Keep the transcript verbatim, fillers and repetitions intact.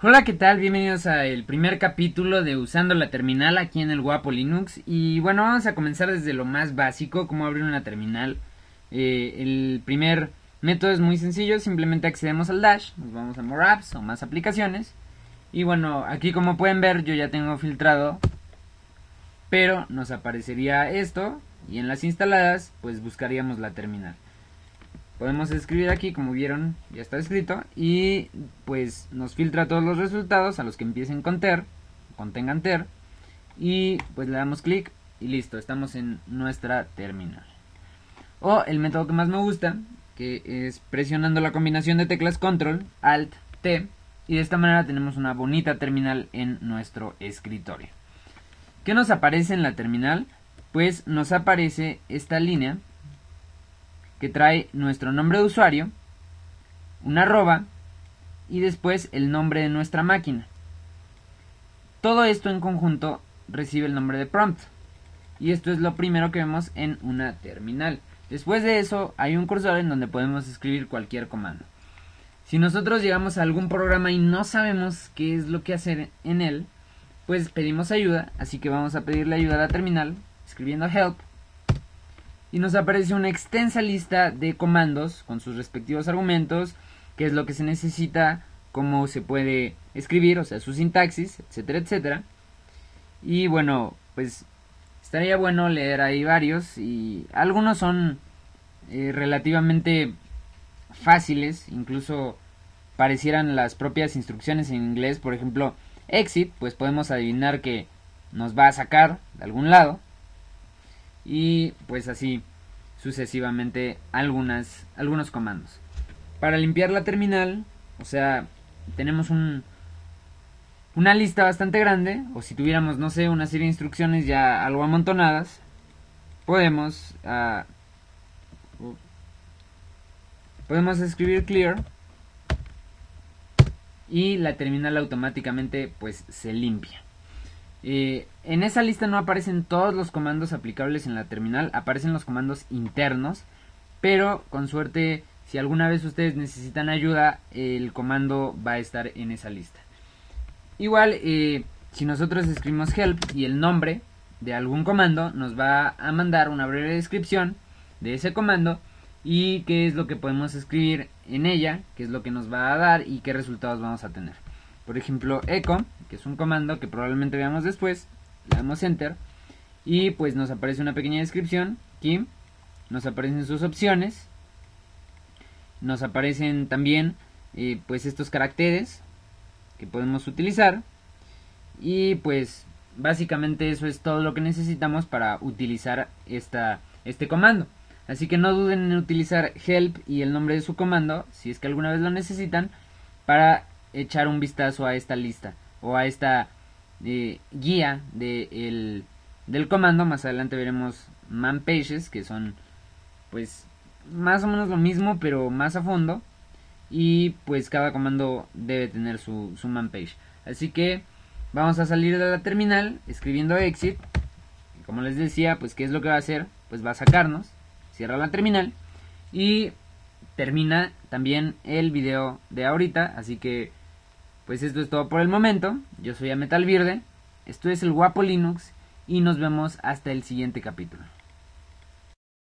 Hola, ¿qué tal? Bienvenidos al primer capítulo de Usando la Terminal aquí en el Guapo Linux. Y bueno, vamos a comenzar desde lo más básico, cómo abrir una terminal. Eh, el primer método es muy sencillo, simplemente accedemos al Dash, nos vamos a More Apps o Más Aplicaciones. Y bueno, aquí como pueden ver yo ya tengo filtrado, pero nos aparecería esto y en las instaladas pues buscaríamos la terminal. Podemos escribir aquí, como vieron, ya está escrito, y pues nos filtra todos los resultados a los que empiecen con ter, contengan ter, y pues le damos clic y listo, estamos en nuestra terminal. O el método que más me gusta, que es presionando la combinación de teclas Control, Alt, T, y de esta manera tenemos una bonita terminal en nuestro escritorio. ¿Qué nos aparece en la terminal? Pues nos aparece esta línea que trae nuestro nombre de usuario, una arroba y después el nombre de nuestra máquina. Todo esto en conjunto recibe el nombre de prompt. Y esto es lo primero que vemos en una terminal. Después de eso hay un cursor en donde podemos escribir cualquier comando. Si nosotros llegamos a algún programa y no sabemos qué es lo que hacer en él, pues pedimos ayuda. Así que vamos a pedirle ayuda a la terminal escribiendo help. Y nos aparece una extensa lista de comandos con sus respectivos argumentos, qué es lo que se necesita, cómo se puede escribir, o sea, su sintaxis, etcétera, etcétera. Y bueno, pues estaría bueno leer ahí varios, y algunos son eh, relativamente fáciles, incluso parecieran las propias instrucciones en inglés. Por ejemplo, exit, pues podemos adivinar que nos va a sacar de algún lado. Y pues así sucesivamente algunas, algunos comandos. Para limpiar la terminal, o sea, tenemos un, una lista bastante grande. O si tuviéramos, no sé, una serie de instrucciones ya algo amontonadas, podemos, uh, podemos escribir clear. Y la terminal automáticamente pues se limpia. Eh, en esa lista no aparecen todos los comandos aplicables en la terminal, aparecen los comandos internos, pero con suerte, si alguna vez ustedes necesitan ayuda, el comando va a estar en esa lista. Igual, eh, si nosotros escribimos help y el nombre de algún comando, nos va a mandar una breve descripción de ese comando y qué es lo que podemos escribir en ella, qué es lo que nos va a dar y qué resultados vamos a tener. Por ejemplo, echo, que es un comando que probablemente veamos después, le damos enter y pues nos aparece una pequeña descripción. Aquí nos aparecen sus opciones, nos aparecen también eh, pues estos caracteres que podemos utilizar, y pues básicamente eso es todo lo que necesitamos para utilizar esta, este comando. Así que no duden en utilizar help y el nombre de su comando si es que alguna vez lo necesitan, para echar un vistazo a esta lista o a esta eh, guía de el, del comando. Más adelante veremos man pages, que son pues más o menos lo mismo pero más a fondo, y pues cada comando debe tener su, su man page. Así que vamos a salir de la terminal escribiendo exit, y como les decía, pues qué es lo que va a hacer, pues va a sacarnos. Cierra la terminal y termina también el video de ahorita. Así que pues esto es todo por el momento. Yo soy Ametal Virde, esto es el Guapo Linux y nos vemos hasta el siguiente capítulo.